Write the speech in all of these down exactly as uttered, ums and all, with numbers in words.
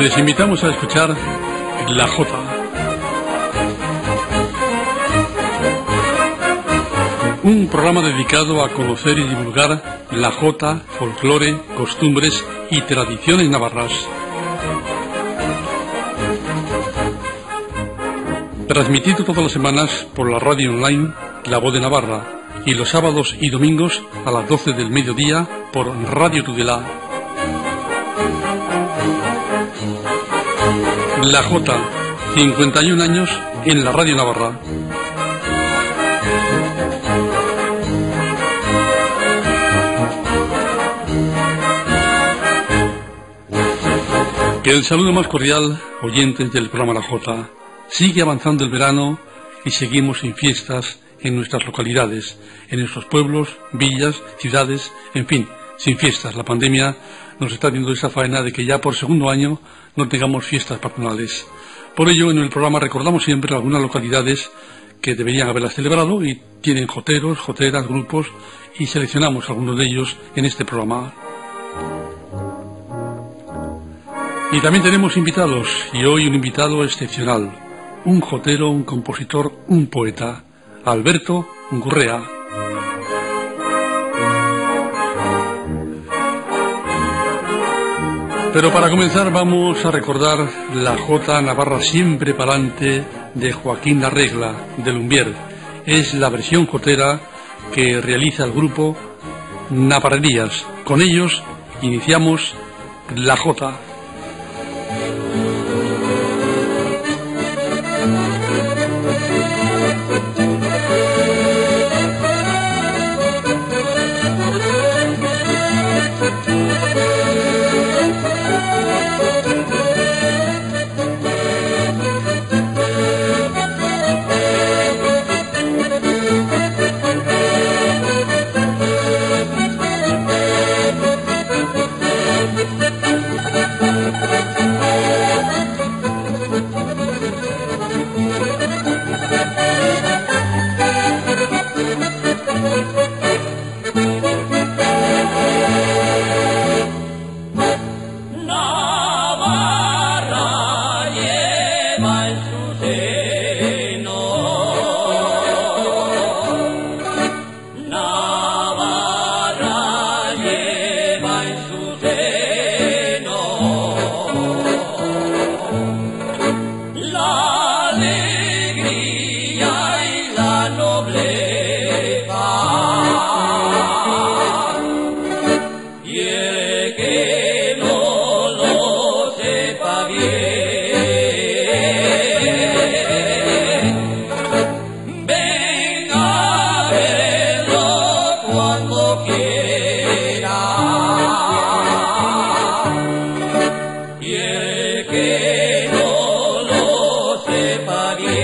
Les invitamos a escuchar La Jota, un programa dedicado a conocer y divulgar la jota, folclore, costumbres y tradiciones navarras. Transmitido todas las semanas por la radio online La Voz de Navarra y los sábados y domingos a las doce del mediodía por Radio Tudela. La Jota, cincuenta y un años en la Radio Navarra. El saludo más cordial, oyentes del programa La Jota. Sigue avanzando el verano y seguimos sin fiestas en nuestras localidades, en nuestros pueblos, villas, ciudades, en fin, sin fiestas. La pandemia nos está haciendo esa faena de que ya por segundo año no tengamos fiestas patronales. Por ello, en el programa recordamos siempre algunas localidades que deberían haberlas celebrado y tienen joteros, joteras, grupos, y seleccionamos algunos de ellos en este programa. Y también tenemos invitados, y hoy un invitado excepcional, un jotero, un compositor, un poeta, Alberto Gurrea. Pero para comenzar vamos a recordar la jota navarra siempre palante de Joaquín Larregla, de Lumbier. Es la versión jotera que realiza el grupo Navarrerías. Con ellos iniciamos La Jota. Que no lo sepa bien.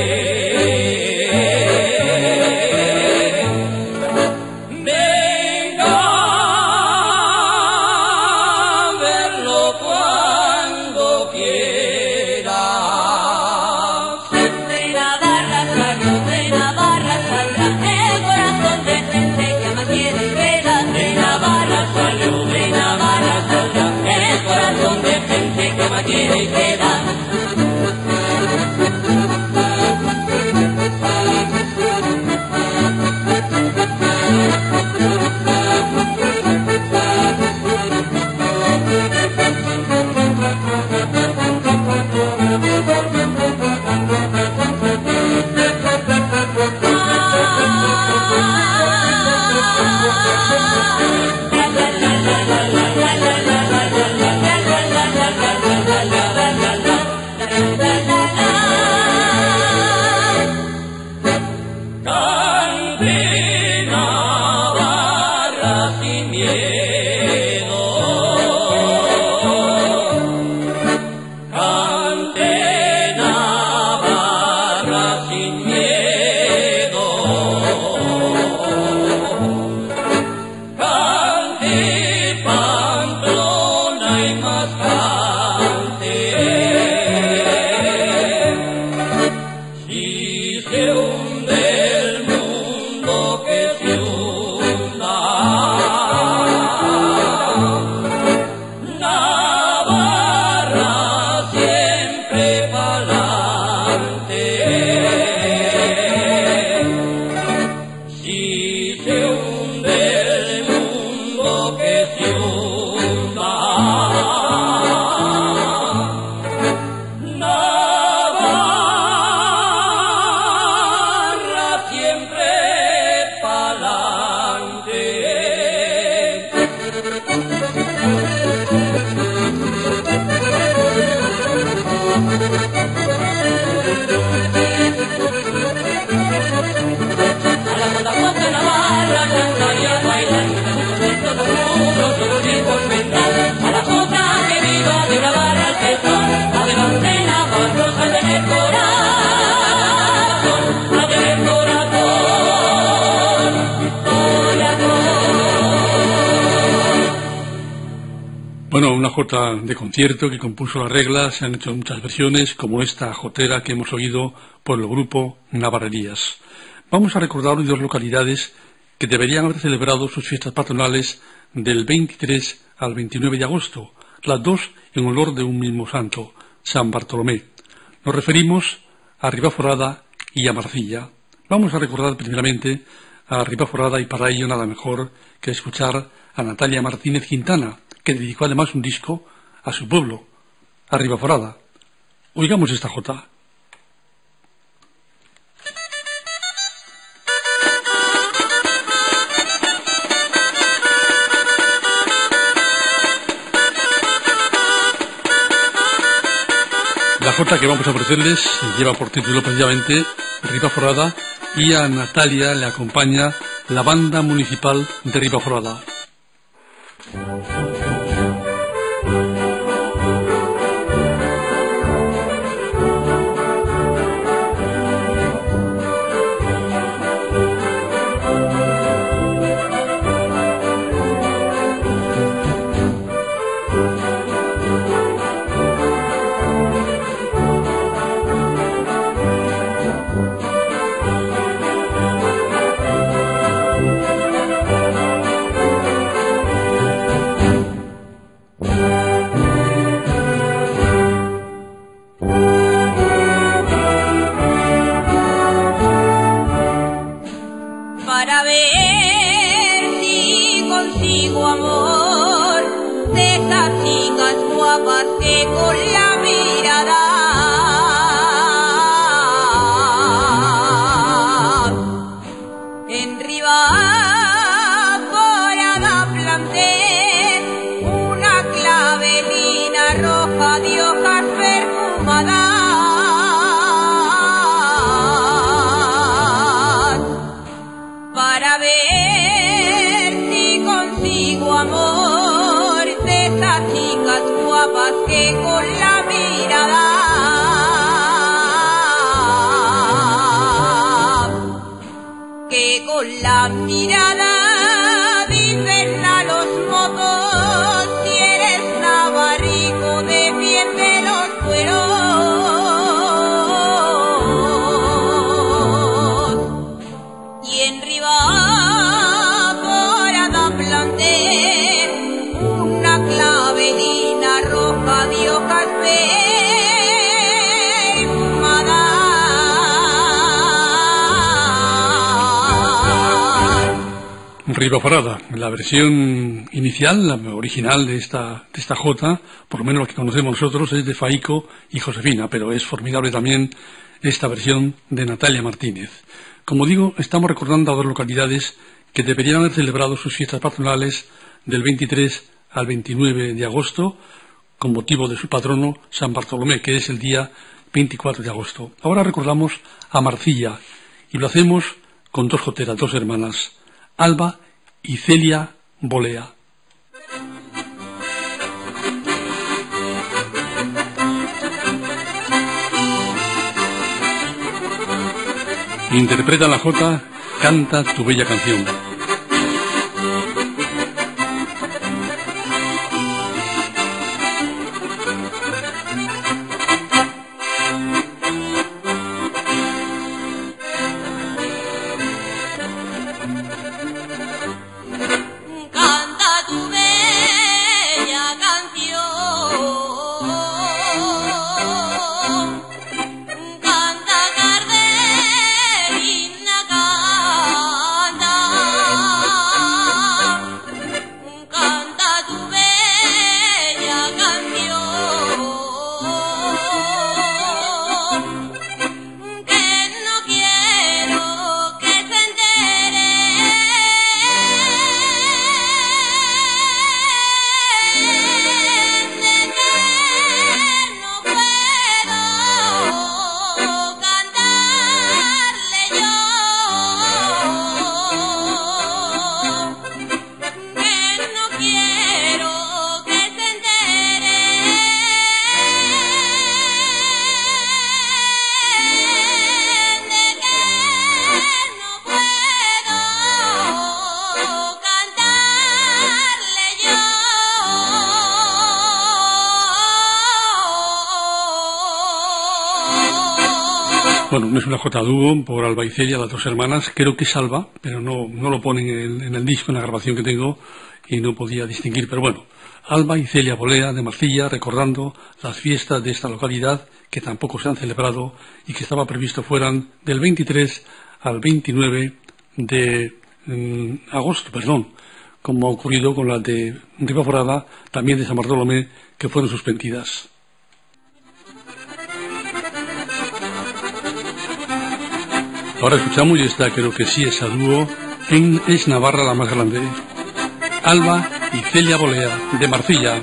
una jota de concierto que compuso La Regla. Se han hecho muchas versiones, como esta jotera que hemos oído por el grupo Navarrerías. Vamos a recordar hoy dos localidades que deberían haber celebrado sus fiestas patronales del veintitrés al veintinueve de agosto, las dos en honor de un mismo santo, San Bartolomé. Nos referimos a Ribaforada y a Marcilla. Vamos a recordar primeramente a Ribaforada, y para ello nada mejor que escuchar a Natalia Martínez Quintana, que dedicó además un disco a su pueblo, a Ribaforada. Oigamos esta jota. La jota que vamos a ofrecerles lleva por título precisamente Ribaforada, y a Natalia le acompaña la Banda Municipal de Ribaforada. Ribaforada, la versión inicial, la original de esta, de esta jota, por lo menos la que conocemos nosotros, es de Faico y Josefina, pero es formidable también esta versión de Natalia Martínez. Como digo, estamos recordando a dos localidades que deberían haber celebrado sus fiestas patronales del veintitrés al veintinueve de agosto, con motivo de su patrono, San Bartolomé, que es el día veinticuatro de agosto. Ahora recordamos a Marcilla, y lo hacemos con dos joteras, dos hermanas, Alba y Celia Bolea. Interpreta la jota, canta tu bella canción. Bueno, no es una jota dúo por Alba y Celia, las dos hermanas. Creo que es Alba, pero no, no lo ponen en el, en el disco, en la grabación que tengo, y no podía distinguir. Pero bueno, Alba y Celia Bolea de Marcilla, recordando las fiestas de esta localidad que tampoco se han celebrado y que estaba previsto fueran del veintitrés al veintinueve de mmm, agosto, perdón, como ha ocurrido con las de Ribaforada, también de San Bartolomé, que fueron suspendidas. Ahora escuchamos, y esta creo que sí es a dúo, en Es Navarra la más grande. Alba y Celia Bolea, de Marcilla.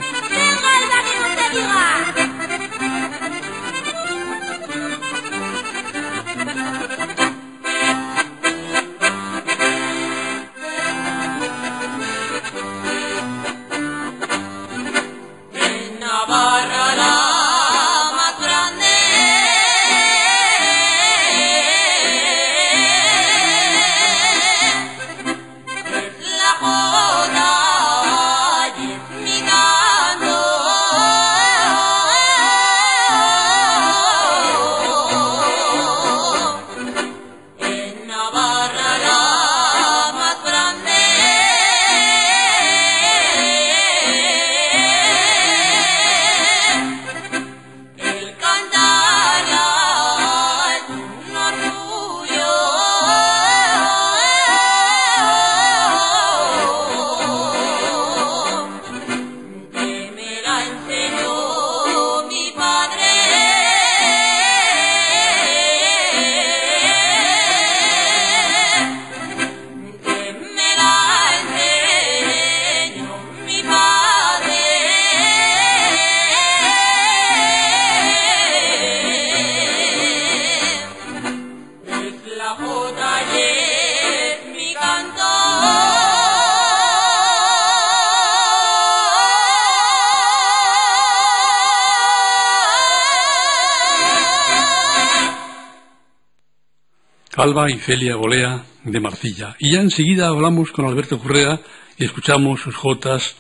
Alba y Celia Bolea de Marcilla. Y ya enseguida hablamos con Alberto Gurrea y escuchamos sus jotas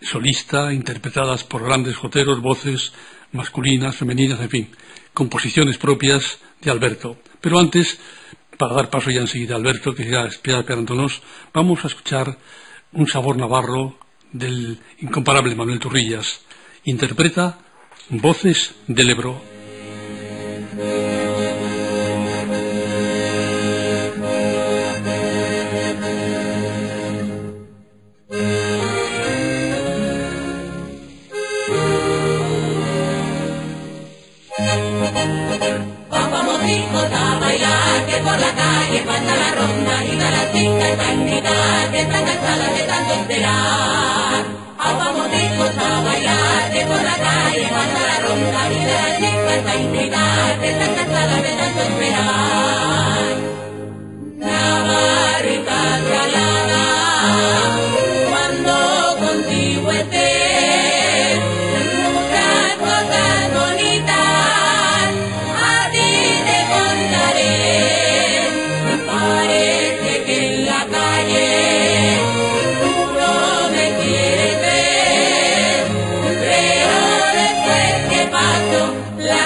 solista, interpretadas por grandes joteros, voces masculinas, femeninas, en fin, composiciones propias de Alberto. Pero antes, para dar paso ya enseguida a Alberto, que ya está esperándonos, vamos a escuchar un sabor navarro del incomparable Manuel Turrillas. Interpreta Voces del Ebro. La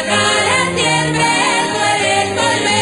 cara siempre duele, duele.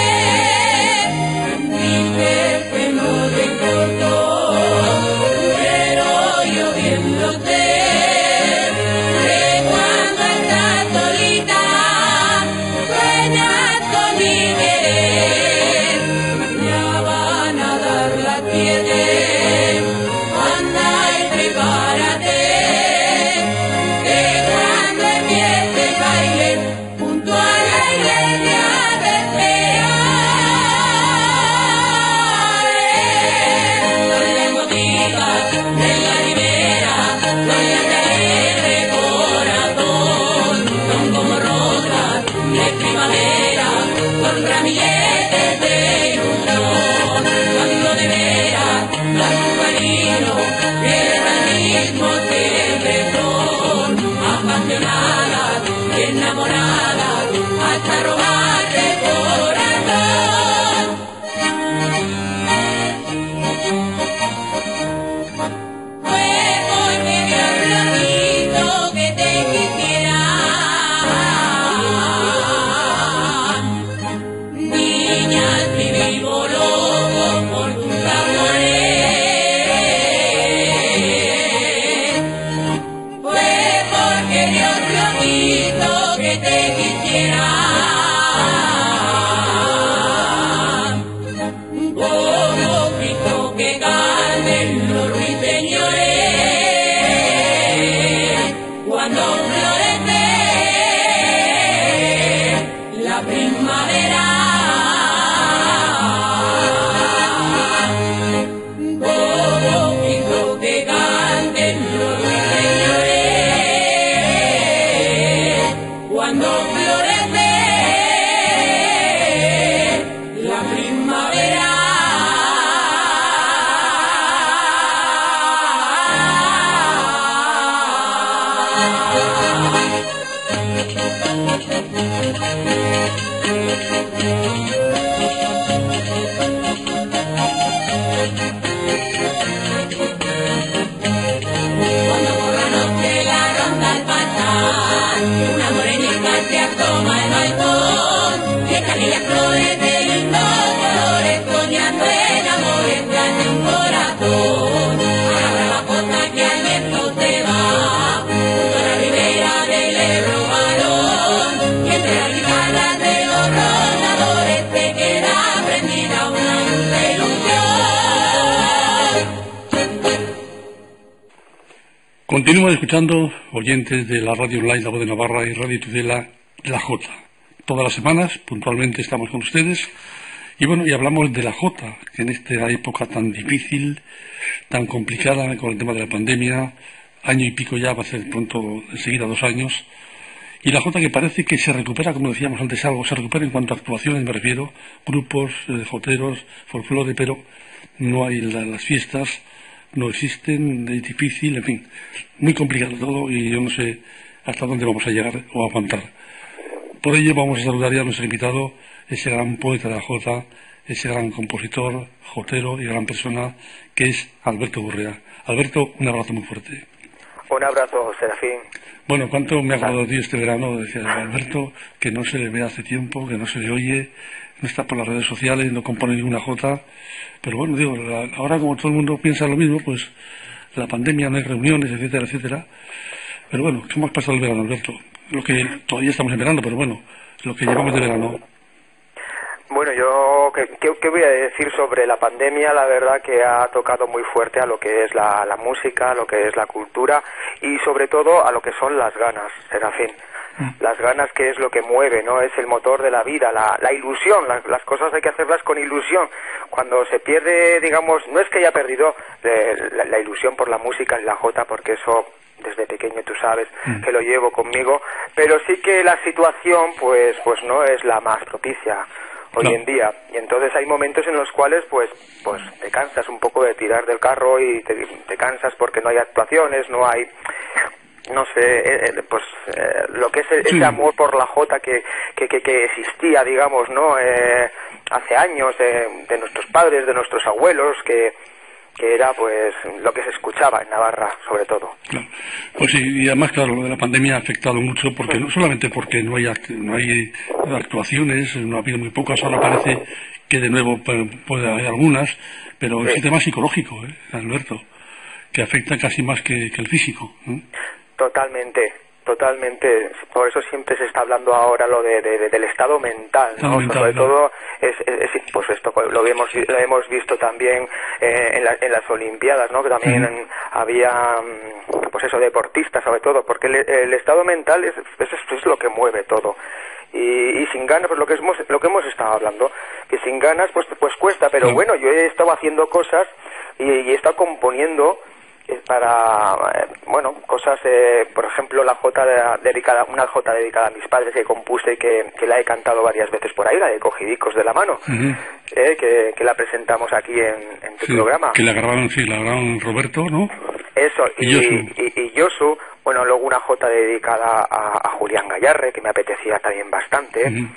Continúa escuchando, oyentes de la radio online La Voz de Navarra y Radio Tudela, La Jota. Todas las semanas, puntualmente, estamos con ustedes. Y bueno, y hablamos de La Jota, que en esta época tan difícil, tan complicada con el tema de la pandemia, año y pico ya, va a ser pronto, enseguida dos años, y La Jota que parece que se recupera, como decíamos antes algo, se recupera en cuanto a actuaciones, me refiero, grupos, eh, joteros, folclore, pero no hay la, las fiestas, no existen, es difícil, en fin, muy complicado todo y yo no sé hasta dónde vamos a llegar o a aguantar. Por ello vamos a saludar ya a nuestro invitado, ese gran poeta de La Jota, ese gran compositor, jotero y gran persona, que es Alberto Gurrea. Alberto, un abrazo muy fuerte. Un abrazo, Serafín. Bueno, cuánto me ha agradado tío este verano, decía Alberto, que no se le ve hace tiempo, que no se le oye, no está por las redes sociales, no compone ninguna jota, pero bueno, digo, la, ahora como todo el mundo piensa lo mismo, pues la pandemia, no hay reuniones, etcétera, etcétera, pero bueno, ¿qué hemos pasado el verano, Alberto? Lo que todavía estamos en verano, pero bueno, lo que llevamos de verano. Bueno, yo, ¿qué, qué voy a decir sobre la pandemia? La verdad que ha tocado muy fuerte a lo que es la, la música, a lo que es la cultura y sobre todo a lo que son las ganas, Serafín. Las ganas que es lo que mueve, ¿no? Es el motor de la vida, la, la ilusión, las, las cosas hay que hacerlas con ilusión. Cuando se pierde, digamos, no es que haya perdido eh, la, la ilusión por la música en La Jota, porque eso desde pequeño tú sabes que lo llevo conmigo, pero sí que la situación pues, pues no es la más propicia hoy en día, y entonces hay momentos en los cuales pues pues te cansas un poco de tirar del carro y te, te cansas porque no hay actuaciones, no hay, no sé, eh, pues eh, lo que es el, sí. ese amor por La Jota que, que, que, que existía, digamos, ¿no? Eh, hace años, eh, de nuestros padres, de nuestros abuelos, que que era pues lo que se escuchaba en Navarra, sobre todo. Claro. Pues sí, y además, claro, lo de la pandemia ha afectado mucho, porque no solamente porque no hay act no hay actuaciones, no ha habido muy pocas, ahora parece que de nuevo puede haber algunas, pero sí. Es un tema psicológico, ¿eh, Alberto? Que afecta casi más que, que el físico, ¿eh? Totalmente, totalmente. Por eso siempre se está hablando ahora lo de, de, de del estado mental, ¿no? Estado mental, sobre claro. todo es, es, es pues esto lo hemos lo hemos visto también eh, en, la, en las Olimpiadas, ¿no? Que también sí. había pues eso deportistas, sobre todo, porque el, el estado mental es, es es lo que mueve todo. Y, y sin ganas, pues lo que hemos lo que hemos estado hablando, que sin ganas pues pues cuesta, pero sí. bueno, yo he estado haciendo cosas y, y he estado componiendo para, bueno, cosas, eh, por ejemplo, la jota dedicada, una jota dedicada a mis padres que compuse y que, que la he cantado varias veces por ahí, la de Cogidicos de la Mano, uh-huh. eh, que, que la presentamos aquí en, en tu sí, programa. Que la grabaron, sí, la grabaron Roberto, ¿no? Eso, y, y Josu, bueno, luego una jota dedicada a, a Julián Gallarre, que me apetecía también bastante, uh-huh.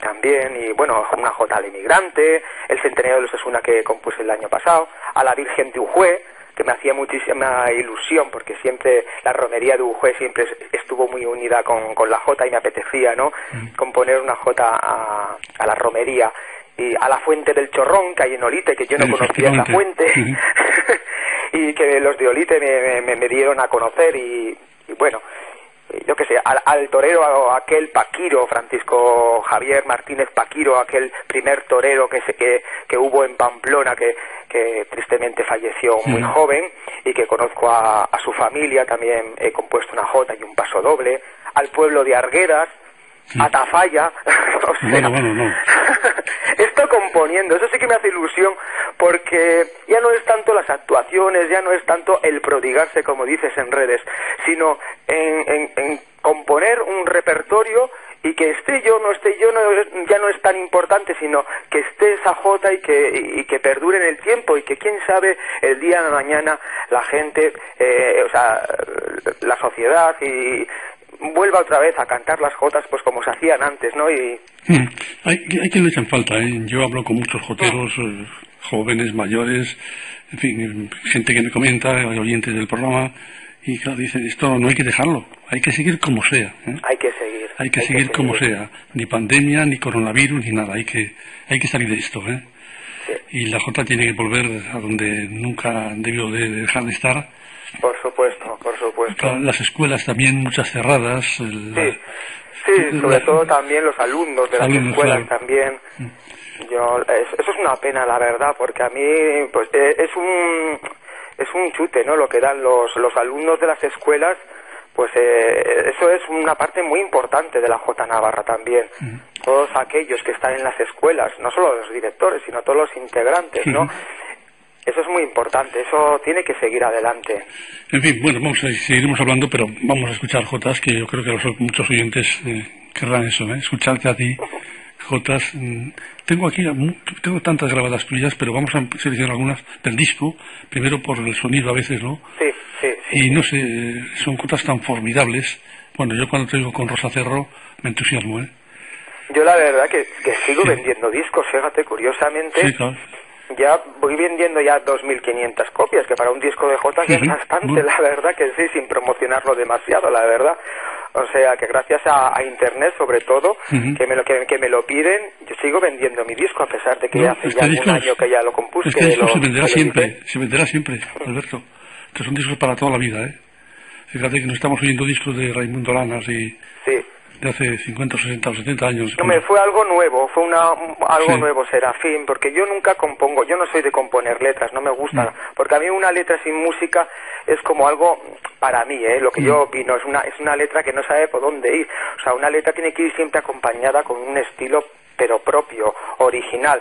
también, y bueno, una jota al inmigrante, el centenario de los Osasuna que compuse el año pasado, a la Virgen de Ujue, que me hacía muchísima ilusión porque siempre la romería de Ujue siempre estuvo muy unida con, con la jota y me apetecía, ¿no? Mm. Componer una jota a, a la romería y a la fuente del Chorrón que hay en Olite, que yo no conocía esa fuente mm-hmm. y que los de Olite me, me, me dieron a conocer y, y bueno, yo qué sé, al, al torero aquel Paquiro, Francisco Javier Martínez Paquiro, aquel primer torero que, se, que, que hubo en Pamplona, que, que tristemente falleció muy sí. joven, y que conozco a, a su familia, también he compuesto una jota y un paso doble, al pueblo de Argueras, sí. a Tafalla, o sea, bueno, bueno, no. estoy componiendo, eso sí que me hace ilusión, porque ya no es tanto las actuaciones, ya no es tanto el prodigarse, como dices, en redes, sino en, en, en componer un repertorio y que esté yo, no esté yo, no, ya no es tan importante, sino que esté esa jota y que, y que perdure en el tiempo y que, quién sabe, el día de mañana la gente, eh, o sea, la sociedad y vuelva otra vez a cantar las jotas pues como se hacían antes, ¿no? Y mm. hay, hay que le echan falta, ¿eh? Yo hablo con muchos joteros, eh, jóvenes, mayores, en fin, gente que me comenta, oyentes del programa, y claro, dicen, esto no hay que dejarlo, hay que seguir como sea, ¿eh? Hay que seguir. Hay que hay seguir que como seguir. sea, ni pandemia, ni coronavirus, ni nada, hay que, hay que salir de esto, ¿eh? Sí. Y la jota tiene que volver a donde nunca debió de dejar de estar. Por supuesto, por supuesto. Las escuelas también, muchas cerradas. La... Sí, sí, sobre la... todo también los alumnos de las alumnos, escuelas claro. también. Yo, eso es una pena, la verdad, porque a mí pues, es un... es un chute, ¿no?, lo que dan los, los alumnos de las escuelas, pues eh, eso es una parte muy importante de la Jota Navarra también. Sí. Todos aquellos que están en las escuelas, no solo los directores, sino todos los integrantes, sí, ¿no? Eso es muy importante, eso tiene que seguir adelante. En fin, bueno, vamos a seguiremos hablando, pero vamos a escuchar Jotas, que yo creo que los, muchos oyentes eh, querrán eso, ¿eh? Escucharte a ti, Jotas. Tengo aquí, tengo tantas grabadas tuyas, pero vamos a seleccionar algunas del disco, primero por el sonido a veces, ¿no? Sí, sí, sí. Y no sé, son Jotas tan formidables. Bueno, yo cuando te digo con Rosa Cerro, me entusiasmo, ¿eh? Yo la verdad que, que sigo sí. vendiendo discos, fíjate, curiosamente... Sí, claro. Ya voy vendiendo ya dos mil quinientas copias, que para un disco de Jota ya es bastante, la verdad que sí, sin promocionarlo demasiado, la verdad. O sea, que gracias a, a Internet, sobre todo, uh-huh. que me lo que, que me lo piden, yo sigo vendiendo mi disco, a pesar de que no, ya hace este ya disco, un año que ya lo compuse. Este disco lo, se venderá siempre, se venderá siempre, Alberto. Estos son discos para toda la vida, ¿eh? Fíjate que no estamos oyendo discos de Raimundo Lanas y... Sí. De hace cincuenta, sesenta o setenta años. No, me fue algo nuevo, fue una algo sí. nuevo, Serafín, porque yo nunca compongo, yo no soy de componer letras, no me gusta, no. porque a mí una letra sin música es como algo, para mí, ¿eh? Lo que sí. yo opino, es una, es una letra que no sabe por dónde ir, o sea, una letra tiene que ir siempre acompañada con un estilo, pero propio, original.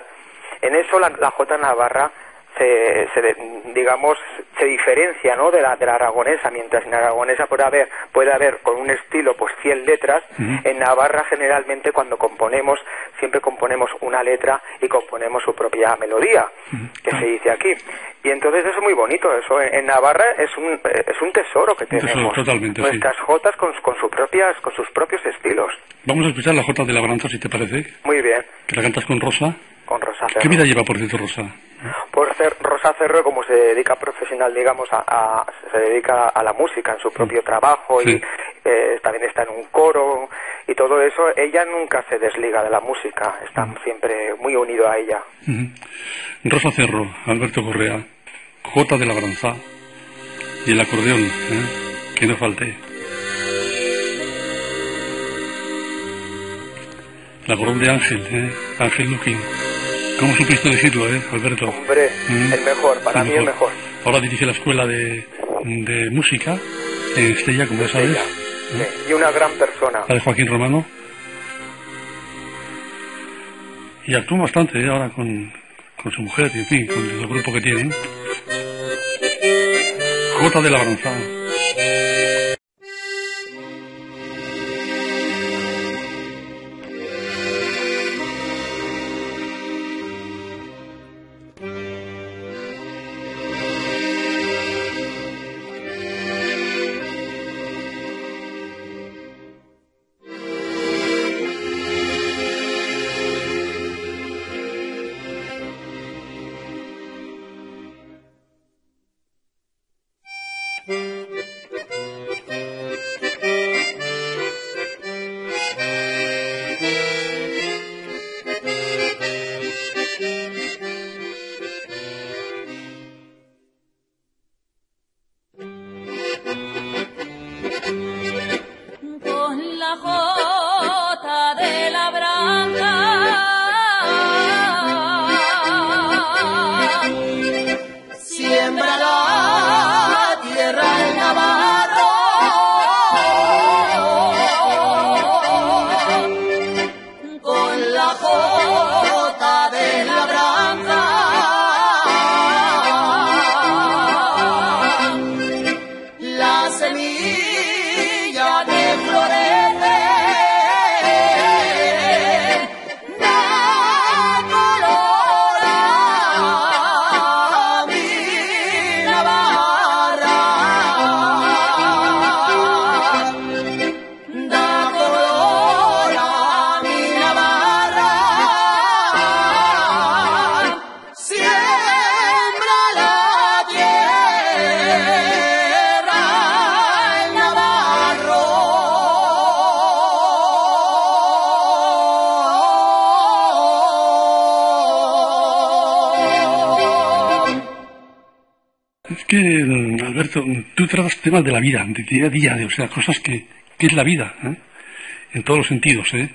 En eso la, la Jota Navarra se, se digamos se diferencia, ¿no?, de la de la aragonesa. Mientras en aragonesa puede haber puede haber con un estilo pues cien letras, uh-huh. en Navarra generalmente cuando componemos siempre componemos una letra y componemos su propia melodía, uh-huh. que uh-huh. se dice aquí, y entonces eso es muy bonito. Eso en, en Navarra es un es un tesoro que un tenemos tesoro, nuestras sí. jotas con, con sus propias con sus propios estilos. Vamos a escuchar la Jota de Labranza, si te parece. Muy bien. Que la cantas con Rosa. Con Rosa Cerro. ¿Qué vida lleva, por cierto, Rosa? Por ser Rosa Cerro, como se dedica profesional, digamos, a, a, se dedica a la música en su propio trabajo, sí. y eh, también está en un coro y todo eso, ella nunca se desliga de la música, está uh-huh. siempre muy unido a ella. Uh-huh. Rosa Cerro, Alberto Gurrea, Jota de Labranza y el acordeón, ¿eh? Que no falte. El acordeón de Ángel, ¿eh? Ángel Luquín. ¿Cómo supiste decirlo, eh, Alberto? Hombre, ¿Mm? el mejor, para el mí mejor. el mejor. Ahora dirige la escuela de, de música en Estella, como ya sabes. Sí. ¿Mm? Y una gran persona. La de Joaquín Romano. Y actúa bastante, ¿eh?, ahora con, con su mujer y en fin, con el grupo que tienen. Jota de Labranza. Alberto, tú tratas temas de la vida, de día a día, o sea, cosas que, que es la vida, ¿eh?, en todos los sentidos, ¿eh?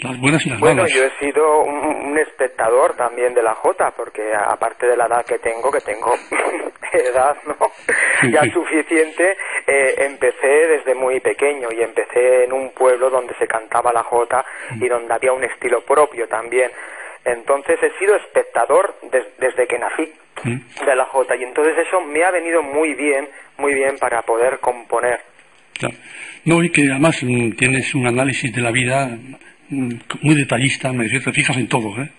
las buenas y las bueno, malas. Bueno, yo he sido un, un espectador también de la Jota, porque aparte de la edad que tengo, que tengo edad, ¿no? Sí, ya sí. suficiente, eh, empecé desde muy pequeño y empecé en un pueblo donde se cantaba la Jota mm. y donde había un estilo propio también. Entonces he sido espectador des, desde que nací mm. de la Jota, y entonces eso me ha venido muy bien, muy bien para poder componer. Claro. No, y que además tienes un análisis de la vida muy detallista, me decía, te fijas en todo, ¿eh?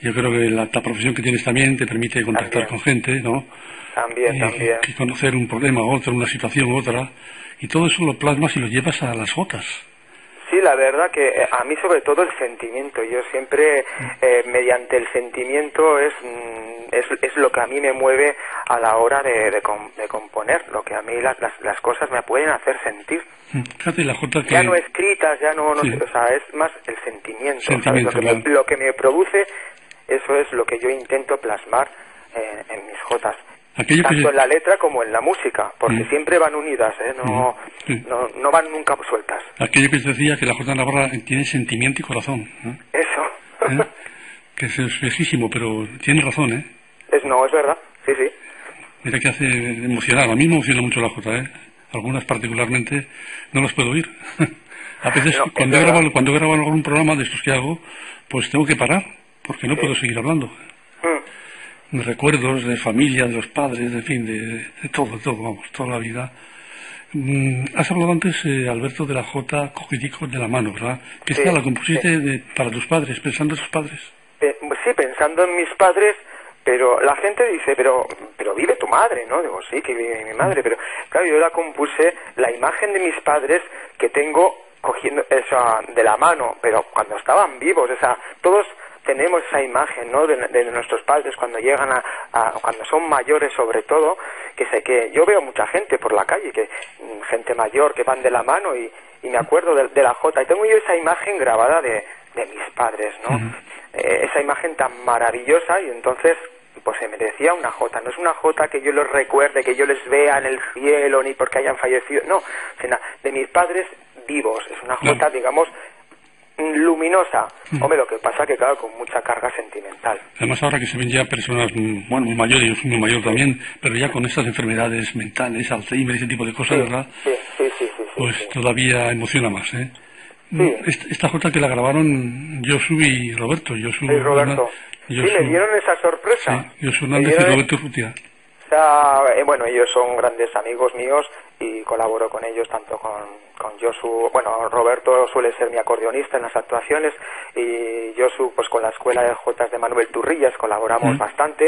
Yo creo que la, la profesión que tienes también te permite contactar también. con gente, ¿no? También, eh, también. Que conocer un problema u otro, una situación u otra, y todo eso lo plasmas y lo llevas a las Jotas. Sí, la verdad que a mí sobre todo el sentimiento, yo siempre eh, mediante el sentimiento es, es es lo que a mí me mueve a la hora de, de, com, de componer, lo que a mí las, las, las cosas me pueden hacer sentir. Fíjate, la Jota que... Ya no escritas, ya no, no sí. o sea, es más el sentimiento, sentimiento ¿sabes? Lo, que me, lo que me produce, eso es lo que yo intento plasmar eh, en mis Jotas. Aquello tanto que... en la letra como en la música, porque mm. siempre van unidas, ¿eh? no, mm. sí. no no van nunca sueltas. Aquello que te decía, que la Jota de Navarra tiene sentimiento y corazón, ¿eh? Eso. ¿Eh? Que es viejísimo, pero tiene razón, ¿eh? Es, no, es verdad, sí, sí. Mira que hace emocionar, a mí me emociona mucho la Jota, ¿eh? Algunas particularmente no las puedo oír. A veces no, cuando, he grabado, cuando he grabado algún programa de estos que hago, pues tengo que parar, porque no sí. puedo seguir hablando. Mm. Recuerdos de familia, de los padres, en fin, de, de todo, de todo, vamos, toda la vida. Mm, has hablado antes, eh, Alberto, de la Jota Coquitico de la mano, ¿verdad? Que sí, esta la compusiste sí. de, para tus padres, pensando en tus padres. Eh, sí, pensando en mis padres, pero la gente dice, pero pero vive tu madre, ¿no? Digo, sí, que vive mi madre, pero claro, yo la compuse, la imagen de mis padres que tengo cogiendo esa de la mano, pero cuando estaban vivos, o sea, todos... tenemos esa imagen, ¿no?, de, de nuestros padres cuando llegan a, a... cuando son mayores, sobre todo, que sé que... yo veo mucha gente por la calle, que gente mayor que van de la mano y, y me acuerdo de, de la Jota. Y tengo yo esa imagen grabada de, de mis padres, ¿no? Uh-huh. Eh, esa imagen tan maravillosa, y entonces, pues se merecía una Jota. No es una Jota que yo los recuerde, que yo les vea en el cielo, ni porque hayan fallecido. No, sino de mis padres vivos. Es una Jota, uh-huh. digamos... luminosa. Hombre, lo que pasa que, claro, con mucha carga sentimental. Además, ahora que se ven ya personas, bueno, muy mayores, yo soy muy mayor también, pero ya con estas enfermedades mentales, Alzheimer, ese tipo de cosas, sí, ¿verdad? Sí, sí, sí, sí. Pues sí. todavía emociona más, ¿eh? Sí. Esta, esta Jota que la grabaron Josu y Roberto. Josu, sí, Roberto. Josu, sí, le dieron esa sorpresa. Sí, Josu Hernández dieron... y Roberto Rutia. Ah, eh, bueno, ellos son grandes amigos míos y colaboro con ellos tanto con, con Josu, bueno, Roberto suele ser mi acordeonista en las actuaciones, y Josu pues con la escuela de Jotas de Manuel Turrillas colaboramos ¿Eh? bastante,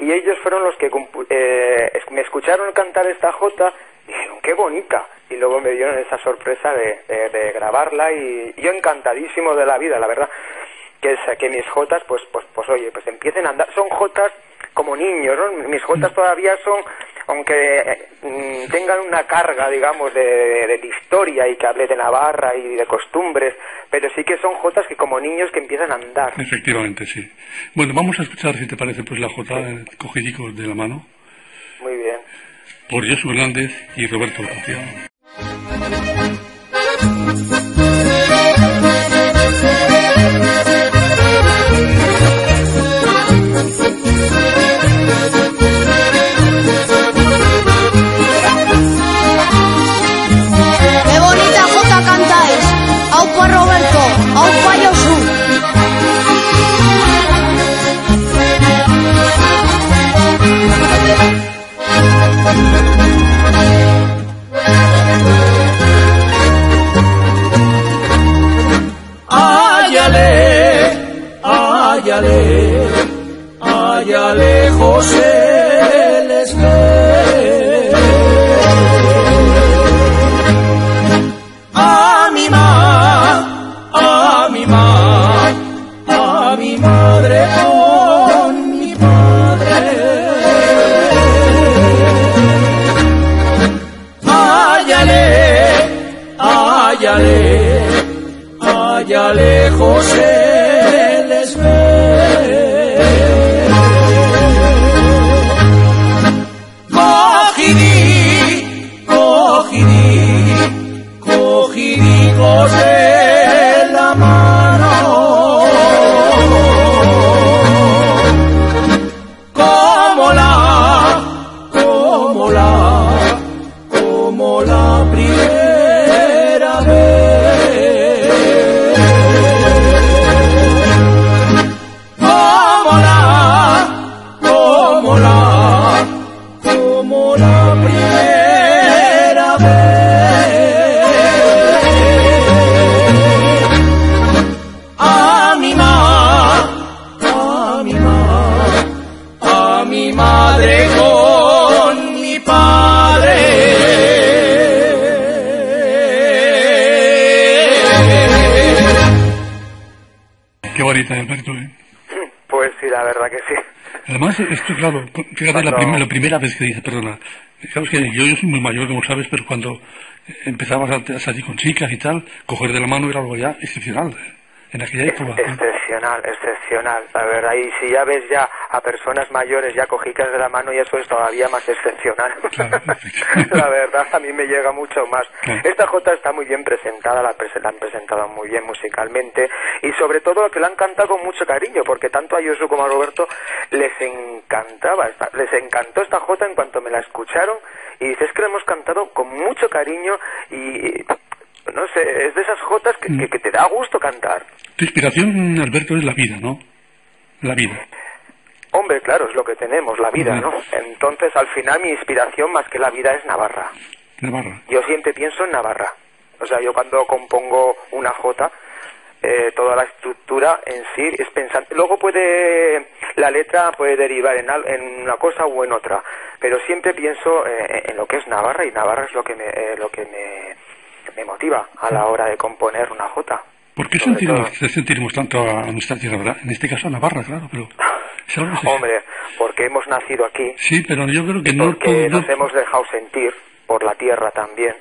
y ellos fueron los que eh, me escucharon cantar esta Jota, dijeron qué bonita, y luego me dieron esa sorpresa de, de, de grabarla, y yo encantadísimo de la vida, la verdad, que, que mis Jotas pues, pues, pues oye, pues empiecen a andar, son Jotas como niños, ¿no? Mis Jotas todavía son, aunque mm, tengan una carga, digamos, de, de, de historia y que hable de Navarra y de costumbres, pero sí que son Jotas que como niños que empiezan a andar. Efectivamente, sí. Bueno, vamos a escuchar, si te parece, pues la Jota sí. Cogidico de la mano. Muy bien. Por Josu Hernández y Roberto García. Ayale, ayale, José les ve. A mi ma, a mi ma, a mi madre con mi padre. Ayale, ayale, ayale, José. Thank you. además, esto claro, fíjate, cuando... la, prim la primera vez que dices, perdona, claro, que yo, yo soy muy mayor, como sabes, pero cuando empezabas a, a salir con chicas y tal, coger de la mano era algo ya excepcional, ¿eh? En aquella época. Excepcional, excepcional. A ver, ahí si ya ves ya a personas mayores ya cogidas de la mano, y eso es todavía más excepcional. Claro, la verdad, a mí me llega mucho más. Claro. Esta jota está muy bien presentada, la, prese la han presentado muy bien musicalmente, y sobre todo que la han cantado con mucho cariño, porque tanto a Josu como a Roberto les encantaba, esta, les encantó esta jota en cuanto me la escucharon, y dices que la hemos cantado con mucho cariño y... No sé, es de esas jotas que, que, que te da gusto cantar. Tu inspiración, Alberto, es la vida, ¿no? La vida. Hombre, claro, es lo que tenemos, la vida, ¿no? Entonces, al final, mi inspiración más que la vida es Navarra. Navarra. Yo siempre pienso en Navarra. O sea, yo cuando compongo una jota, eh, toda la estructura en sí es pensar... Luego puede... La letra puede derivar en, en una cosa o en otra. Pero siempre pienso eh, en lo que es Navarra, y Navarra es lo que me... Eh, lo que me... me motiva a la hora de componer una jota. ¿Por qué sentimos, sentimos tanto a nuestra tierra, verdad? En este caso a Navarra, claro, pero... Hombre, porque hemos nacido aquí. Sí, pero yo creo que no... Porque nos hemos dejado sentir por la tierra también.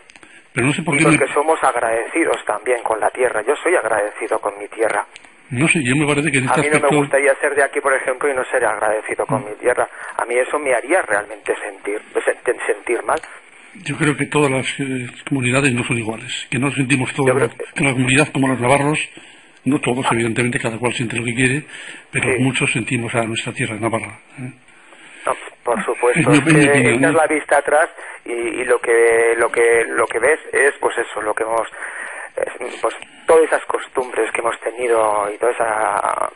Pero no sé por qué... Porque somos agradecidos también con la tierra. Yo soy agradecido con mi tierra. No sé, yo me parece que... A mí no me gustaría ser de aquí, por ejemplo, y no ser agradecido con mi tierra. A mí eso me haría realmente sentir, sentir mal. Yo creo que todas las eh, comunidades no son iguales, que no nos sentimos todos, que... que la comunidad como los navarros, no todos, ah. evidentemente, cada cual siente lo que quiere, pero sí. muchos sentimos a nuestra tierra, Navarra. ¿Eh? No, por supuesto, es es que opinión, echas ¿no? la vista atrás y, y lo que lo que lo que ves es, pues eso, lo que hemos, pues todas esas costumbres que hemos tenido y toda esa...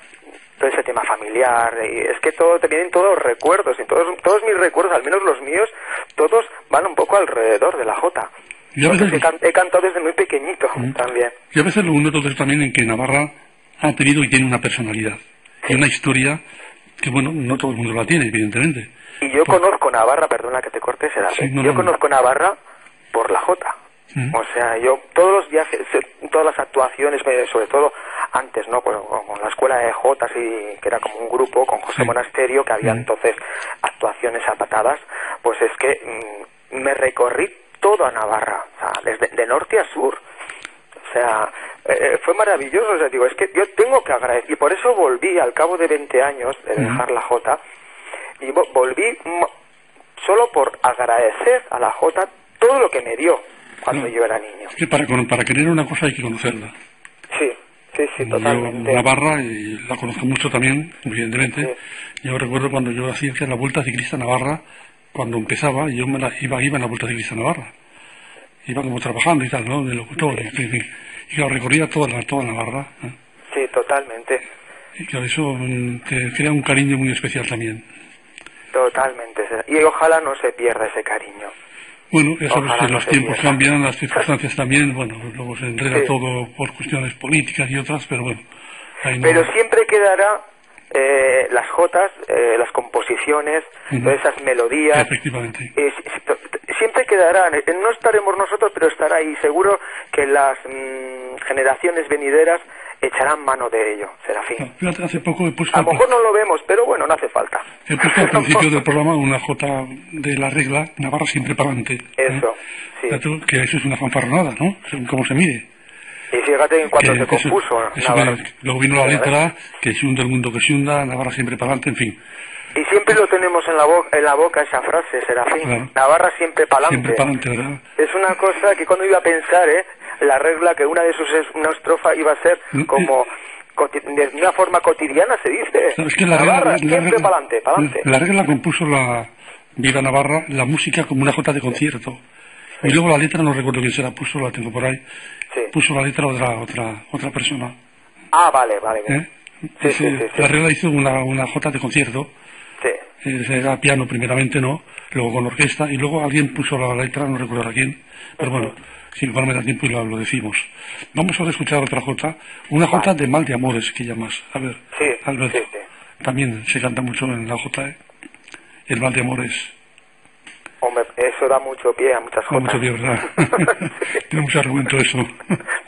todo ese tema familiar, y es que todo te vienen todos recuerdos, y todos todos mis recuerdos, al menos los míos, todos van un poco alrededor de la jota. Yo a veces he, can he cantado desde muy pequeñito ¿Mm? también. Yo a veces lo uno todo también en que Navarra ha tenido y tiene una personalidad, sí. y una historia que, bueno, no todo el mundo la tiene, evidentemente. Y yo por... conozco Navarra, perdona que te cortes el sí, no, yo no, conozco no. Navarra por la jota. ¿Mm? O sea, yo todos los viajes, todas las actuaciones, sobre todo... Antes, ¿no? Con, con la escuela de Jotas, y que era como un grupo con José sí. Monasterio, que había entonces actuaciones a patadas, pues es que mm, me recorrí toda Navarra, o sea, desde de norte a sur. O sea, eh, fue maravilloso. O sea, digo, es que yo tengo que agradecer, y por eso volví al cabo de veinte años de dejar la Jota, y volví solo por agradecer a la Jota todo lo que me dio cuando sí. yo era niño. Es que para, para querer una cosa hay que conocerla. Sí. Sí, sí, totalmente. Yo, Navarra, y la conozco mucho también, evidentemente. Sí. Yo recuerdo cuando yo hacía la Vuelta Ciclista Navarra, cuando empezaba, yo me la iba, iba en la Vuelta Ciclista Navarra. Iba como trabajando y tal, ¿no? De locutor. Sí. Y, y, y claro, recorría toda, la, toda Navarra. ¿Eh? Sí, totalmente. Y claro, eso te crea un cariño muy especial también. Totalmente. Y ojalá no se pierda ese cariño. Bueno, ya sabes que los tiempos cambian, las circunstancias también, bueno, luego se enreda sí. todo por cuestiones políticas y otras, pero bueno. Ahí no... Pero siempre quedará eh, las jotas, eh, las composiciones, uh-huh. todas esas melodías. Efectivamente. Eh, siempre quedarán, no estaremos nosotros, pero estará ahí. Seguro que las mmm, generaciones venideras echarán mano de ello, Serafín. No, hace poco he puesto... A lo mejor no lo vemos, pero bueno, no hace falta. He puesto al principio del programa una jota de Larregla, Navarra siempre para adelante. Eso, ¿eh? sí. Que eso es una fanfarronada, ¿no? Cómo se mide. Y fíjate en cuanto se compuso eso, Navarra. Que, luego vino la letra, que es un del mundo que se hunda, Navarra siempre para adelante, en fin. Y siempre lo tenemos en la, bo en la boca esa frase, Serafín. Claro. Navarra siempre pa'lante. Siempre pa'lante, es una cosa que cuando iba a pensar, ¿eh? La regla que una de sus es una estrofa iba a ser como... De una forma cotidiana se dice. No, es que la Navarra, regla, siempre regla, pa'lante, pa'lante. La regla compuso la Viva Navarra, la música como una jota de concierto. Sí. Y luego la letra, no recuerdo quién se la puso, la tengo por ahí. Sí. Puso la letra otra otra otra persona. Ah, vale, vale. ¿Eh? Sí, Ese, sí, sí, la regla hizo una, una jota de concierto. Era piano primeramente, ¿no? Luego con orquesta, y luego alguien puso la letra, no recuerdo a quién, pero bueno, si igual me da tiempo y lo, lo decimos. Vamos ahora a escuchar otra jota, una jota de Mal de Amores, que llamas. A ver, sí, Alberto, sí, sí. también se canta mucho en la jota, ¿eh? El Mal de Amores. Hombre, eso da mucho pie a muchas jotas. Da mucho pie, ¿verdad? Tiene mucho argumento eso.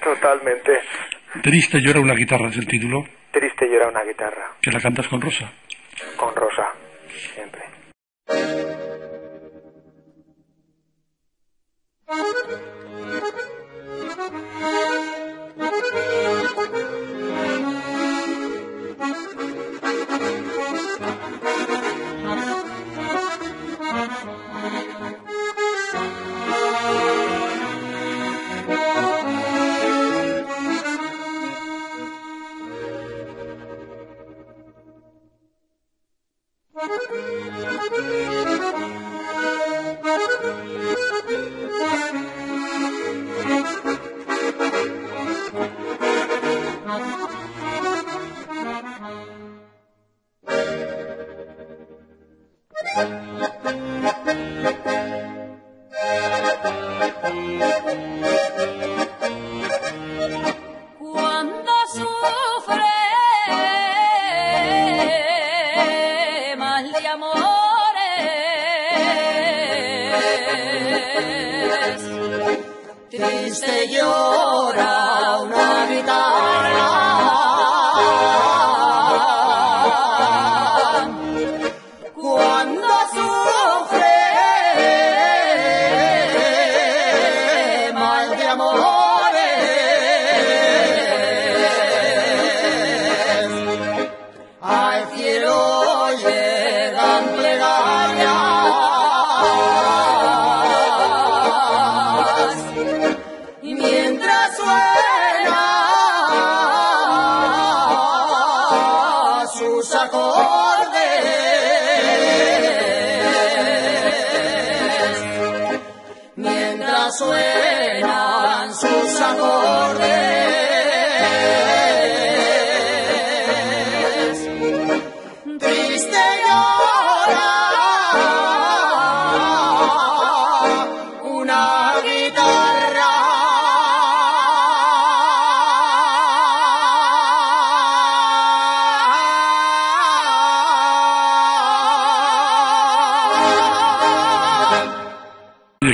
Totalmente. Triste llora una guitarra es el título. Triste llora una guitarra. Que la cantas con Rosa. Con Rosa.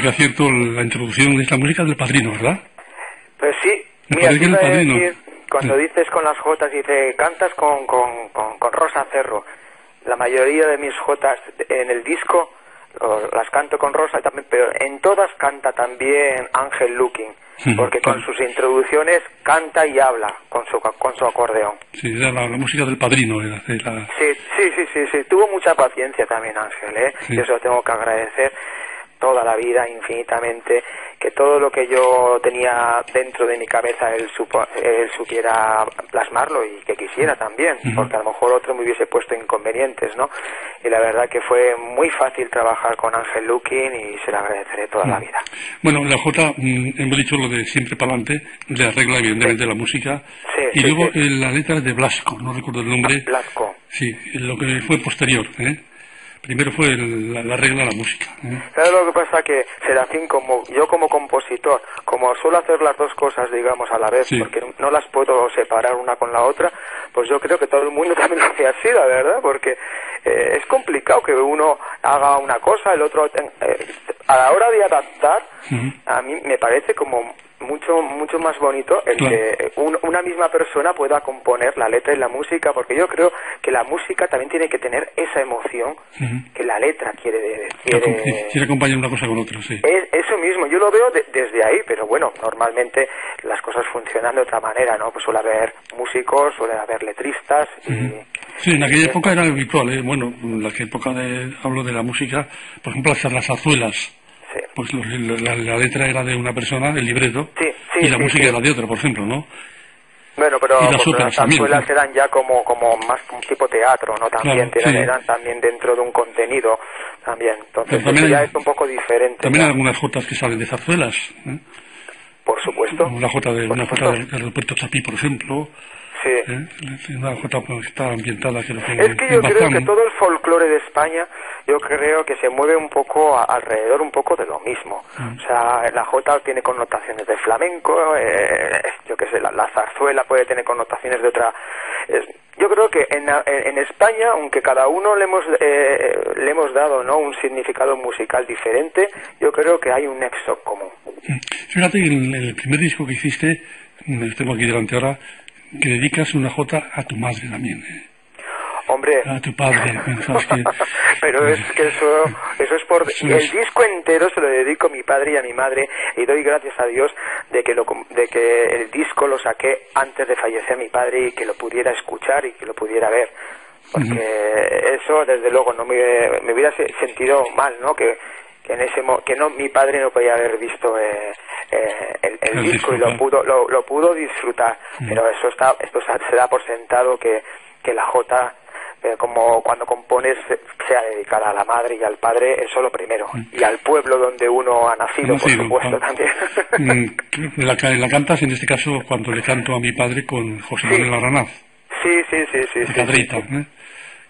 Que acierto la introducción de esta música del Padrino, ¿verdad? Pues sí. Me mira, parece que el Padrino. Decir, cuando sí. dices con las jotas, dice, cantas con, con, con, con Rosa Cerro. La mayoría de mis jotas en el disco las canto con Rosa, también, pero en todas canta también Ángel Luquín, porque sí, con claro. sus introducciones canta y habla con su con su acordeón. Sí, era la, la música del Padrino. Era, la... sí, sí, sí, sí, sí. Tuvo mucha paciencia también Ángel, ¿eh? Sí. Yo se lo tengo que agradecer. Toda la vida, infinitamente, que todo lo que yo tenía dentro de mi cabeza él, supo, él supiera plasmarlo y que quisiera también, uh-huh. porque a lo mejor otro me hubiese puesto inconvenientes, ¿no? Y la verdad que fue muy fácil trabajar con Ángel Luquín y se lo agradeceré toda uh-huh. la vida. Bueno, la Jota, hemos dicho lo de siempre para adelante, la regla evidentemente sí. de la música, sí, y sí, luego sí. la letra de Blasco, no recuerdo el nombre. Blasco. Sí, lo que fue posterior, ¿eh? Primero fue el, la, la regla de la música. ¿eh? ¿Sabes lo que pasa? Que Serafín, como yo como compositor, como suelo hacer las dos cosas, digamos, a la vez, sí. porque no las puedo separar una con la otra, pues yo creo que todo el mundo también lo hace así, la verdad, porque eh, es complicado que uno haga una cosa, el otro... Eh, a la hora de adaptar, uh-huh. a mí me parece como... mucho mucho más bonito el claro. que un, una misma persona pueda componer la letra y la música, porque yo creo que la música también tiene que tener esa emoción uh-huh. que la letra quiere quiere, quiere, quiere acompañar una cosa con otra, sí. Es, eso mismo, yo lo veo de, desde ahí, pero bueno, normalmente las cosas funcionan de otra manera, ¿no? Pues suele haber músicos, suele haber letristas. Uh-huh. y, sí, en aquella y, época era habitual, ¿eh? Bueno, en aquella época de, hablo de la música, por ejemplo, hacer las zarzuelas. Pues la, la letra era de una persona, el libreto, sí, sí, y la sí, música sí. era de otra, por ejemplo, ¿no? Bueno, pero y las, otras, las zarzuelas ¿no? eran ya como, como más un tipo teatro, ¿no? También claro, eran, sí. eran también dentro de un contenido, también. Entonces también ya hay, es un poco diferente. También ¿no? hay algunas jotas que salen de zarzuelas, ¿eh? Por supuesto. Una jota de, una jota de, de Roberto Chapí, por ejemplo... Sí. ¿Eh? Una jota que está ambientada, que lo que es que yo creo que todo el folclore de España, yo creo que se mueve un poco a, alrededor un poco de lo mismo. Uh-huh. O sea, la jota tiene connotaciones de flamenco, eh, yo qué sé, la, la zarzuela puede tener connotaciones de otra. Es, yo creo que en, en España, aunque cada uno le hemos eh, le hemos dado no un significado musical diferente, yo creo que hay un nexo común. Fíjate, en el primer disco que hiciste, lo tengo aquí delante ahora, que dedicas una jota a tu madre también, ¿eh? Hombre, a tu padre, ¿sabes qué? Pero es que eso, eso es por eso es... el disco entero se lo dedico a mi padre y a mi madre, y doy gracias a Dios de que lo, de que el disco lo saqué antes de fallecer mi padre y que lo pudiera escuchar y que lo pudiera ver, porque uh-huh. eso desde luego no me, me hubiera sentido mal, ¿no? Que que en ese mo que no mi padre no podía haber visto eh, eh, el, el, el disco disfrutar. y lo pudo lo, lo pudo disfrutar, mm. pero eso está esto se da por sentado que, que la jota eh, como cuando compones, sea dedicada a la madre y al padre, eso lo primero, y al pueblo donde uno ha nacido, no, por sí, supuesto, claro. También. La, la cantas, en este caso, cuando le canto a mi padre con José Luis Lizarraga. Sí, sí, sí, sí. La sí, Cadrita, sí, sí. ¿Eh?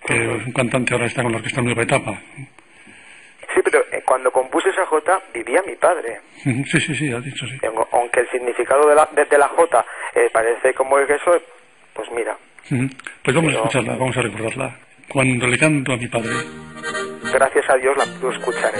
Que es un cantante, ahora está con la orquesta en nueva etapa. Sí, pero cuando compuse esa jota vivía mi padre. Sí, sí, sí, ha dicho sí. Aunque el significado de la, de, de la jota eh, parece como el que eso, pues mira. Pues vamos pero... a escucharla, vamos a recordarla. Cuando le canto a mi padre. Gracias a Dios la puedo escuchar.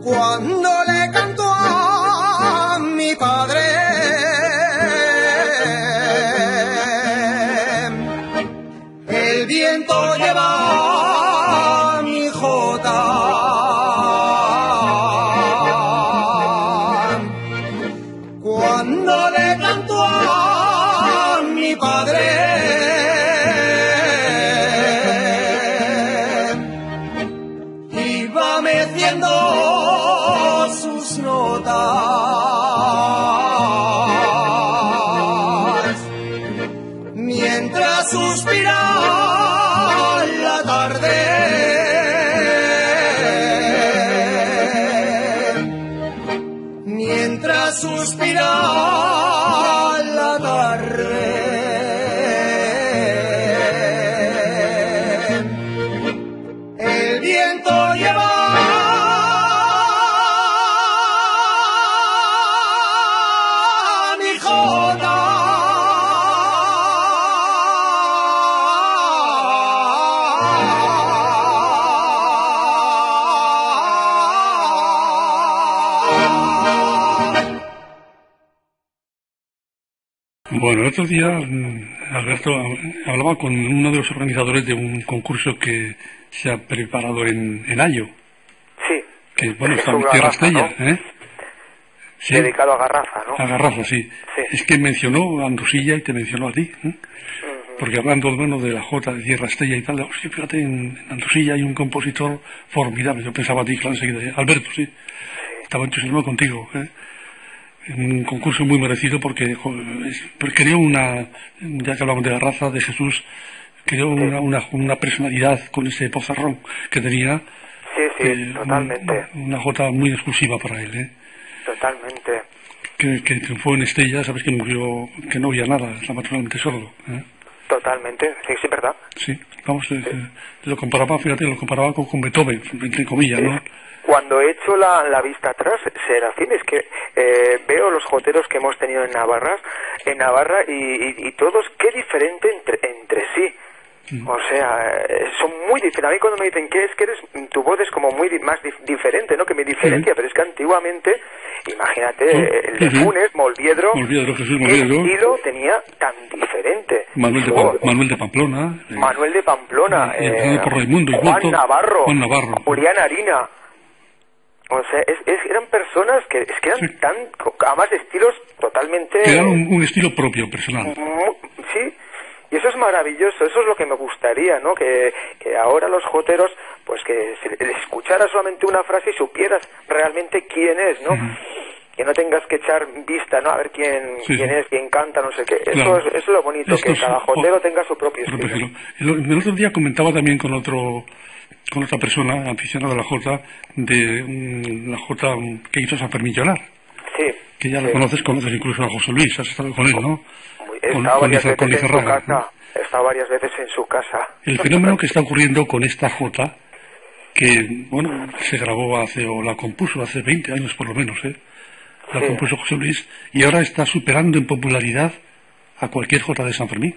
Cuando le canto a mi padre, el viento lleva mi jota. Cuando le canto a mi padre, bueno, el otro día Alberto hablaba con uno de los organizadores de un concurso que se ha preparado en, en Ayo. Sí. Que, bueno, está en Tierra Estella, ¿no? ¿Eh? Sí. Dedicado a Garrafa, ¿no? A Garrafa, sí. sí. Es que mencionó a Andosilla y te mencionó a ti, ¿eh? Uh-huh. Porque hablando, bueno, de la jota de Tierra Estella y tal, oh, sí, fíjate, en, en Andosilla hay un compositor formidable. Yo pensaba a ti, claro, enseguida. Alberto, sí. sí. Estaba entusiasmado contigo, ¿eh? Un concurso muy merecido porque, porque creó una, ya que hablamos de la raza de Jesús, creó una, una, una personalidad con ese pozarrón que tenía. Sí, sí, eh, totalmente. Un, una jota muy exclusiva para él, ¿eh? Totalmente. Que, que triunfó en Estella, sabes que murió, que no había nada, estaba totalmente solo, ¿eh? Totalmente, sí, sí, verdad. Sí, vamos, sí. Eh, lo comparaba, fíjate, lo comparaba con, con Beethoven, entre comillas, sí. ¿No? Cuando he hecho la, la vista atrás, Serafín, es que eh, veo los joteros que hemos tenido en Navarra, en Navarra y, y, y todos, qué diferente entre, entre sí. Mm. O sea, son muy diferentes. A mí cuando me dicen que es que eres, tu voz es como muy más dif diferente, ¿no? Que me diferencia, sí. Pero es que antiguamente, imagínate, sí. El de Funes, sí. Molviedro, Molviedro, Jesús Molviedro, el estilo tenía tan diferente. Manuel de, Pam Manuel de Pamplona, eh. Manuel de Pamplona, eh, eh, eh, por Raimundo, Juan, Puerto, Navarro, Juan Navarro, Julián Harina. O sea, es, es, eran personas que, es que eran sí. Tan, además de estilos totalmente... Era un, un estilo propio, personal. Sí, y eso es maravilloso, eso es lo que me gustaría, ¿no? Que, que ahora los joteros, pues que escucharas solamente una frase y supieras realmente quién es, ¿no? Uh-huh. Que no tengas que echar vista, ¿no? A ver quién, sí, quién es, quién canta, no sé qué. Claro. Eso, es, eso es lo bonito, esto que es, cada jotero o, tenga su propio estilo. Propio. El, el otro día comentaba también con otro... con otra persona aficionada a la jota de um, la jota que hizo San Fermín llorar, sí, que ya sí. La conoces, conoces incluso a José Luis, has estado con él, ¿no? Con, con, Liza, con Lizarraga, ¿no? Está varias veces en su casa. El fenómeno que está ocurriendo con esta jota que, bueno, se grabó hace, o la compuso hace veinte años por lo menos, ¿eh? La sí. Compuso José Luis y ahora está superando en popularidad a cualquier jota de San Fermín.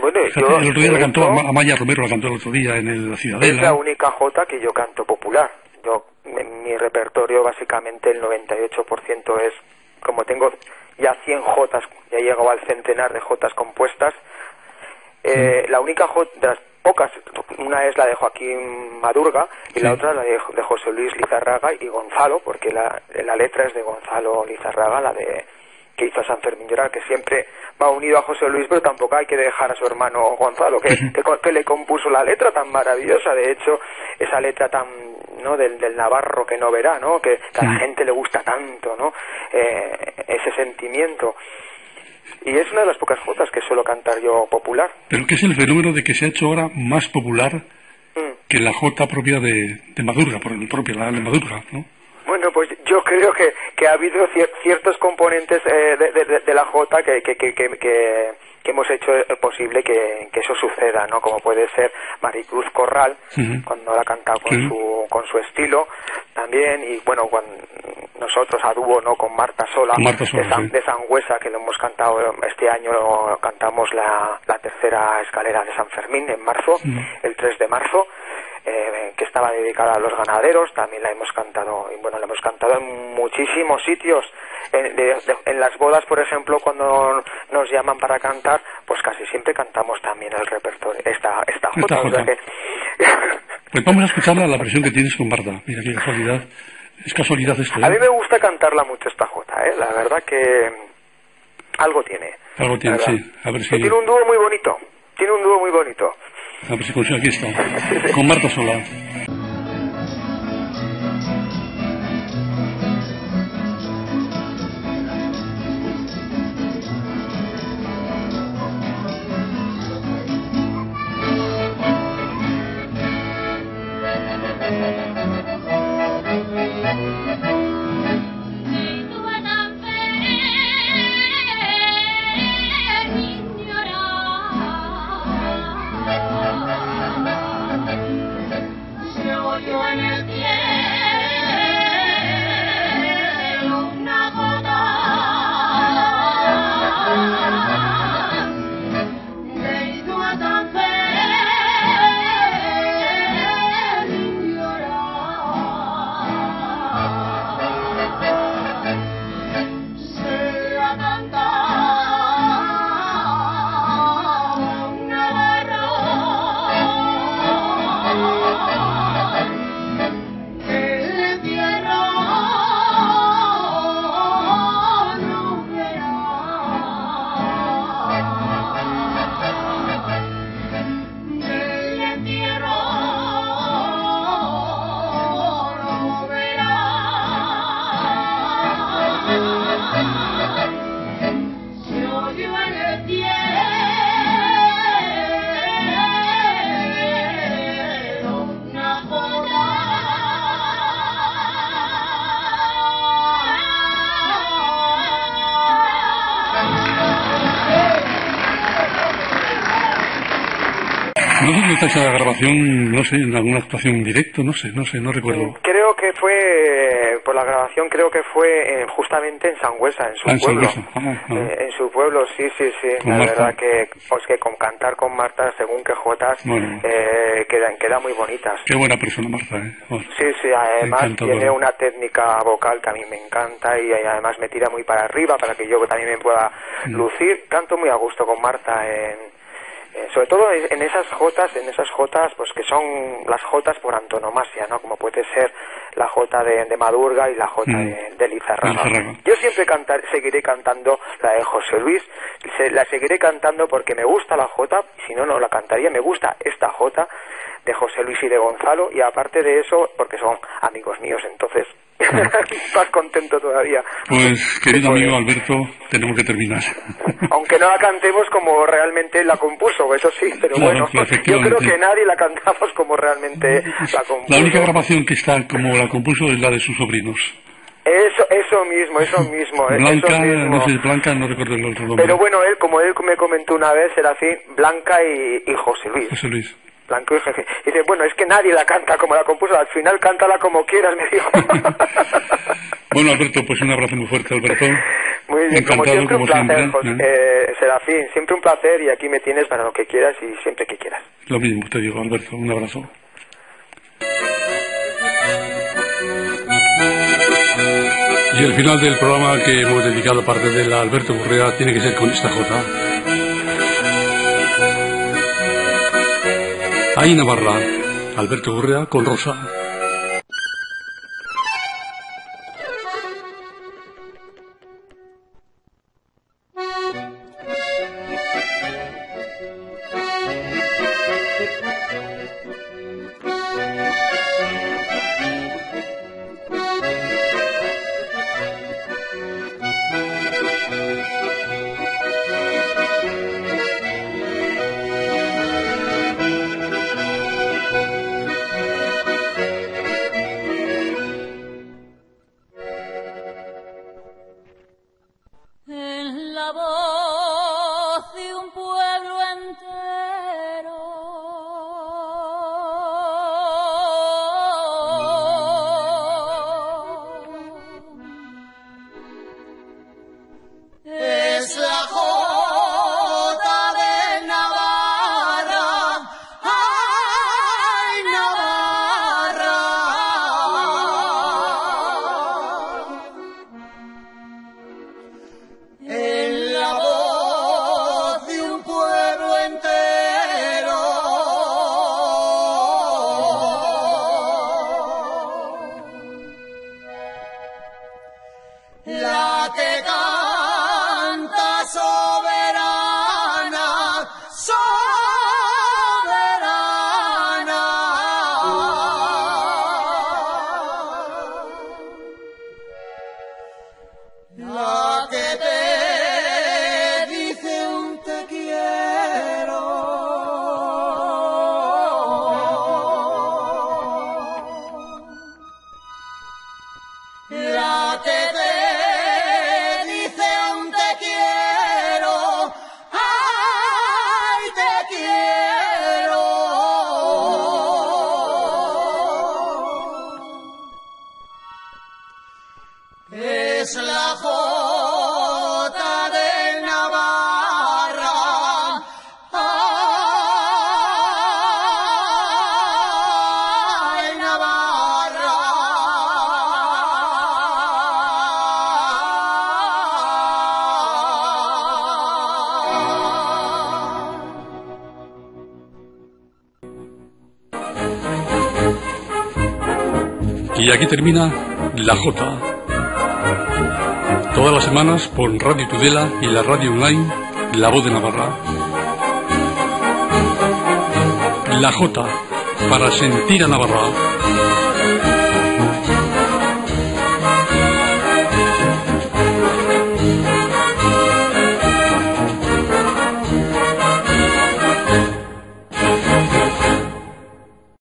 Bueno, yo, el otro día la cantó, Amaya Romero la cantó el otro día en el, la Ciudadela. Es la única jota que yo canto popular. Yo, en mi repertorio básicamente el noventa y ocho por ciento es, como tengo ya cien jotas, ya he llegado al centenar de jotas compuestas, eh, sí. La única jota, pocas. Una es la de Joaquín Madurga y sí. la otra la de, de José Luis Lizarraga y Gonzalo, porque la, la letra es de Gonzalo Lizarraga, la de que hizo San Fermín llorar, que siempre va unido a José Luis, pero tampoco hay que dejar a su hermano Gonzalo, que, que, que le compuso la letra tan maravillosa, de hecho, esa letra tan, ¿no?, del, del navarro que no verá, ¿no?, que, que a la gente le gusta tanto, ¿no?, eh, ese sentimiento. Y es una de las pocas jotas que suelo cantar yo popular. Pero que es el fenómeno de que se ha hecho ahora más popular mm. que la jota propia de, de Madurga, por el propio, la de Madurga, ¿no? Bueno, pues yo creo que, que ha habido cier ciertos componentes eh, de, de, de la jota que, que, que, que, que, que hemos hecho posible que, que eso suceda, ¿no? Como puede ser Maricruz Corral, uh-huh. cuando la canta con, sí. su, con su estilo también, y bueno, cuando nosotros a dúo, ¿no?, con Marta Solá, Marta Solá de, San, sí. de Sangüesa, que lo hemos cantado este año, lo cantamos la, la tercera escalera de San Fermín en marzo, uh-huh. el tres de marzo. Eh, que estaba dedicada a los ganaderos, también la hemos cantado, y bueno, la hemos cantado en muchísimos sitios, en, de, de, en las bodas, por ejemplo, cuando nos llaman para cantar, pues casi siempre cantamos también el repertorio, esta, esta jota. Esta jota. O sea que... Pues vamos a escucharla, la versión que tienes con Marta, mira qué casualidad, es casualidad esto, ¿eh? A mí me gusta cantarla mucho esta jota, ¿eh? La verdad que algo tiene. Algo tiene, sí. A ver si... Tiene un dúo muy bonito, tiene un dúo muy bonito. A ver si consigo, aquí está, con Marta Solá. Esa grabación, no sé, en alguna actuación directo, no sé, no sé, no recuerdo. Creo que fue, por la grabación, creo que fue justamente en Sangüesa, en su ah, en pueblo. Ah, ah. Eh, en su pueblo, sí, sí, sí. La Marta? verdad que, pues que con cantar con Marta, según que jotas, bueno. eh, quedan, quedan muy bonitas. Qué buena persona Marta, ¿eh? Oh, sí, sí, además tiene una técnica vocal que a mí me encanta y además me tira muy para arriba para que yo también me pueda no. lucir. Canto muy a gusto con Marta en... sobre todo en esas jotas, en esas jotas pues que son las jotas por antonomasia, ¿no? Como puede ser la jota de, de Madurga y la jota mm. de, de Lizarraga. Lizarraga. Yo siempre cantar, seguiré cantando la de José Luis, se, la seguiré cantando porque me gusta la jota, si no, no la cantaría, me gusta esta jota de José Luis y de Gonzalo, y aparte de eso, porque son amigos míos, entonces... Más contento todavía. Pues, querido amigo Alberto, tenemos que terminar. Aunque no la cantemos como realmente la compuso, eso sí, pero claro, bueno, claro, yo creo que nadie la cantamos como realmente la compuso. La única grabación que está como la compuso es la de sus sobrinos. Eso, eso mismo, eso mismo. Blanca, eso mismo. No sé, Blanca, no recuerdo el otro nombre. Pero bueno, él, como él me comentó una vez, era así, Blanca y, y José Luis. José Luis. Blanco y jefe. Y dice, bueno, es que nadie la canta como la compuso, al final cántala como quieras, me dijo. Bueno, Alberto, pues un abrazo muy fuerte, Alberto. Muy bien, encantado, como siempre, como un placer, José, ¿eh? Eh, Serafín, siempre un placer, y aquí me tienes para lo que quieras y siempre que quieras. Lo mismo te digo, Alberto, un abrazo. Y el final del programa que hemos dedicado a parte de la Alberto Gurrea tiene que ser con esta jota. Ahí Navarra, Alberto Gurrea con Rosa. Y aquí termina La Jota. Todas las semanas por Radio Tudela y la radio online La Voz de Navarra. La Jota, para sentir a Navarra.